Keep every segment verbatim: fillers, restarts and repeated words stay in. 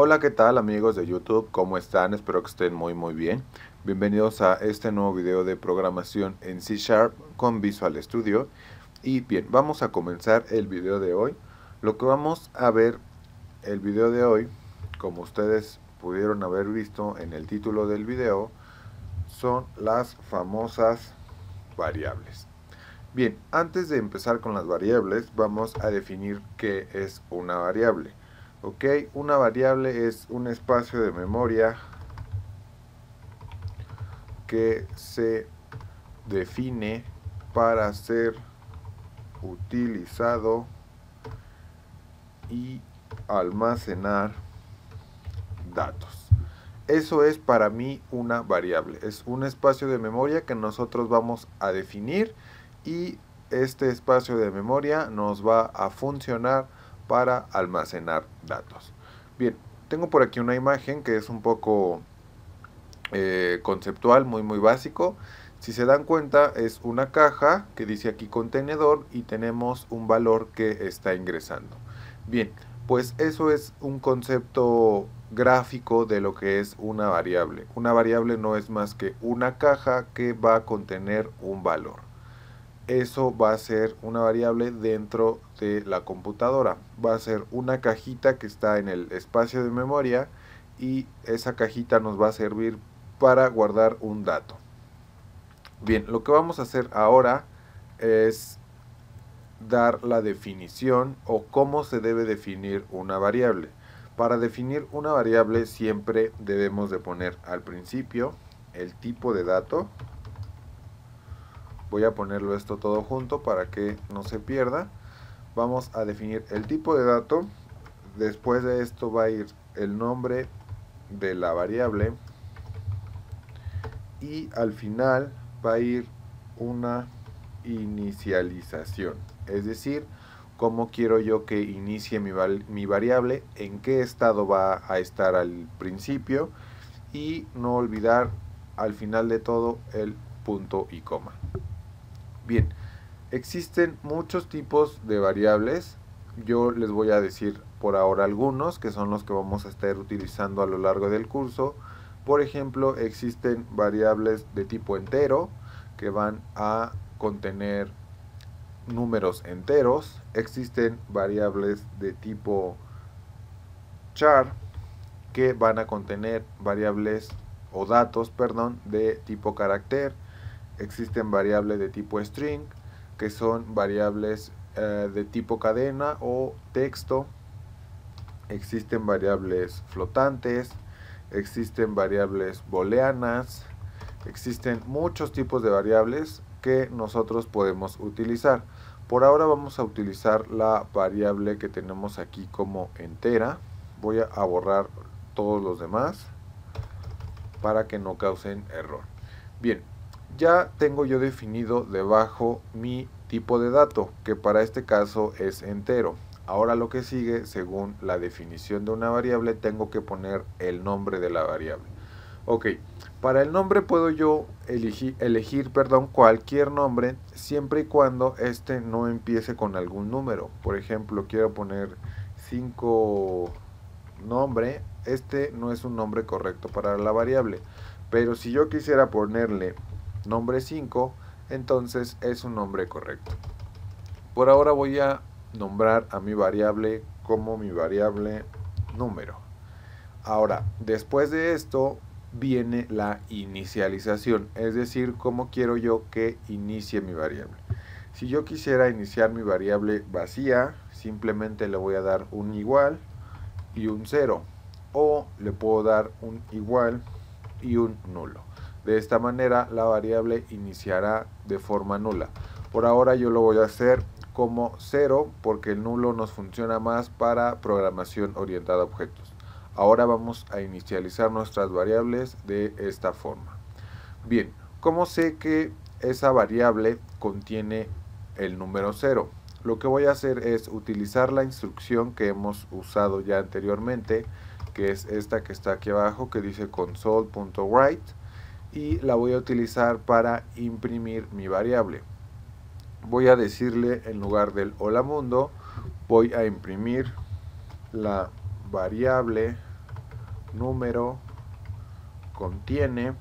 Hola, ¿qué tal amigos de YouTube? ¿Cómo están? Espero que estén muy muy bien. Bienvenidos a este nuevo video de programación en C sharp con Visual Studio. Y bien, vamos a comenzar el video de hoy. Lo que vamos a ver el video de hoy, como ustedes pudieron haber visto en el título del video, son las famosas variables. Bien, antes de empezar con las variables, vamos a definir qué es una variable. Ok, una variable es un espacio de memoria que se define para ser utilizado y almacenar datos. Eso es para mí una variable. Es un espacio de memoria que nosotros vamos a definir y este espacio de memoria nos va a funcionar para almacenar datos. Bien, tengo por aquí una imagen que es un poco eh, conceptual, muy muy básico. Si se dan cuenta, es una caja que dice aquí contenedor y tenemos un valor que está ingresando. Bien, pues eso es un concepto gráfico de lo que es una variable. Una variable no es más que una caja que va a contener un valor. Eso va a ser una variable dentro de la computadora. Va a ser una cajita que está en el espacio de memoria y esa cajita nos va a servir para guardar un dato. Bien, lo que vamos a hacer ahora es dar la definición o cómo se debe definir una variable. Para definir una variable siempre debemos de poner al principio el tipo de dato. Voy a ponerlo esto todo junto para que no se pierda. Vamos a definir el tipo de dato. Después de esto va a ir el nombre de la variable. Y al final va a ir una inicialización. Es decir, cómo quiero yo que inicie mi, mi variable, en qué estado va a estar al principio. Y no olvidar al final de todo el punto y coma. Bien, existen muchos tipos de variables. Yo les voy a decir por ahora algunos que son los que vamos a estar utilizando a lo largo del curso. Por ejemplo, existen variables de tipo entero que van a contener números enteros. Existen variables de tipo char que van a contener variables o datos, perdón, de tipo carácter. Existen variables de tipo string, que son variables eh, de tipo cadena o texto. Existen variables flotantes, existen variables booleanas, existen muchos tipos de variables que nosotros podemos utilizar. Por ahora vamos a utilizar la variable que tenemos aquí como entera. Voy a borrar todos los demás para que no causen error. Bien. Ya tengo yo definido debajo mi tipo de dato, que para este caso es entero. Ahora lo que sigue, según la definición de una variable, tengo que poner el nombre de la variable. Ok, para el nombre puedo yo elegir, elegir perdón, cualquier nombre, siempre y cuando este no empiece con algún número. Por ejemplo, quiero poner cinco nombre. Este no es un nombre correcto para la variable, pero si yo quisiera ponerle nombre cinco, entonces es un nombre correcto. Por ahora voy a nombrar a mi variable como mi variable número. Ahora, después de esto viene la inicialización, es decir, cómo quiero yo que inicie mi variable. Si yo quisiera iniciar mi variable vacía, simplemente le voy a dar un igual y un cero, o le puedo dar un igual y un nulo. De esta manera la variable iniciará de forma nula. Por ahora yo lo voy a hacer como cero porque el nulo nos funciona más para programación orientada a objetos. Ahora vamos a inicializar nuestras variables de esta forma. Bien, ¿cómo sé que esa variable contiene el número cero? Lo que voy a hacer es utilizar la instrucción que hemos usado ya anteriormente, que es esta que está aquí abajo, que dice console.write. Y la voy a utilizar para imprimir mi variable. Voy a decirle, en lugar del hola mundo, voy a imprimir la variable número contiene.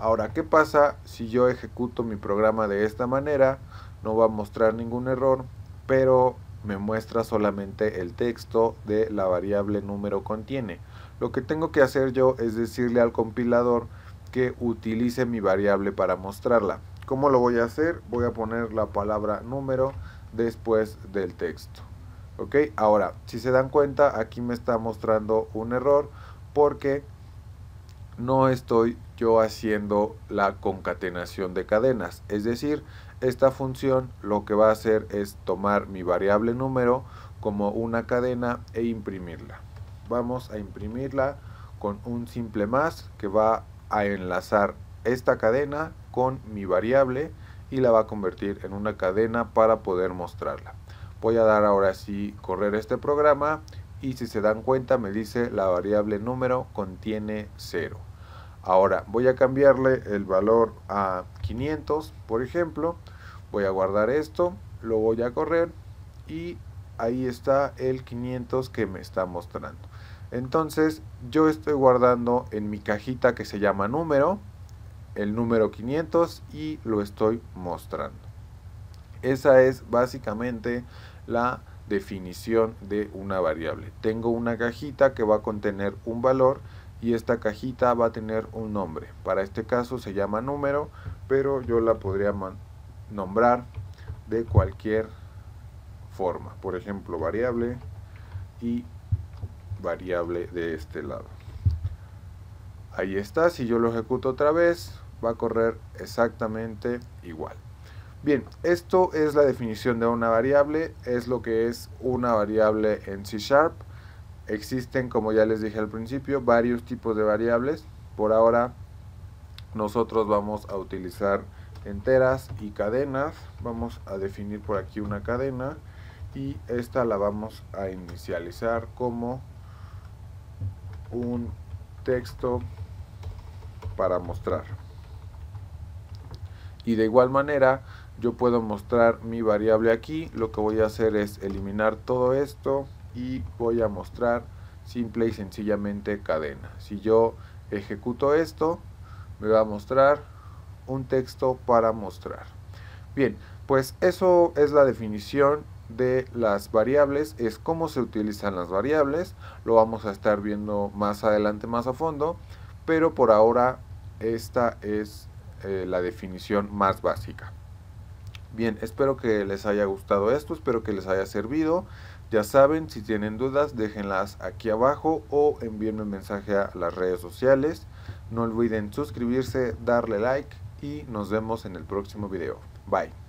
Ahora, ¿qué pasa si yo ejecuto mi programa de esta manera? No va a mostrar ningún error, pero me muestra solamente el texto de la variable número contiene. Lo que tengo que hacer yo es decirle al compilador que utilice mi variable para mostrarla. ¿Cómo lo voy a hacer? Voy a poner la palabra número después del texto. Ok, ahora, si se dan cuenta, aquí me está mostrando un error porque no estoy yo haciendo la concatenación de cadenas. Es decir, esta función lo que va a hacer es tomar mi variable número como una cadena e imprimirla. Vamos a imprimirla con un simple más que va a enlazar esta cadena con mi variable y la va a convertir en una cadena para poder mostrarla. Voy a dar ahora sí correr este programa y si se dan cuenta me dice la variable número contiene cero. Ahora voy a cambiarle el valor a quinientos, por ejemplo. Voy a guardar esto, lo voy a correr y ahí está el quinientos que me está mostrando. Entonces yo estoy guardando en mi cajita que se llama número, el número quinientos y lo estoy mostrando. Esa es básicamente la definición de una variable. Tengo una cajita que va a contener un valor y esta cajita va a tener un nombre. Para este caso se llama número, pero yo la podría nombrar de cualquier forma. Por ejemplo, variable y variable de este lado. Ahí está. Si yo lo ejecuto otra vez, va a correr exactamente igual. Bien, esto es la definición de una variable. Es lo que es una variable en C sharp. Existen, como ya les dije al principio, varios tipos de variables. Por ahora nosotros vamos a utilizar enteras y cadenas. Vamos a definir por aquí una cadena y esta la vamos a inicializar como un texto para mostrar. Y de igual manera yo puedo mostrar mi variable aquí. Lo que voy a hacer es eliminar todo esto y voy a mostrar simple y sencillamente cadena. Si yo ejecuto esto, me va a mostrar un texto para mostrar. Bien, pues eso es la definición de las variables, es cómo se utilizan las variables. Lo vamos a estar viendo más adelante, más a fondo, pero por ahora esta es eh, la definición más básica. Bien, espero que les haya gustado esto, espero que les haya servido. Ya saben, si tienen dudas, déjenlas aquí abajo o envíenme un mensaje a las redes sociales. No olviden suscribirse, darle like y nos vemos en el próximo video. Bye.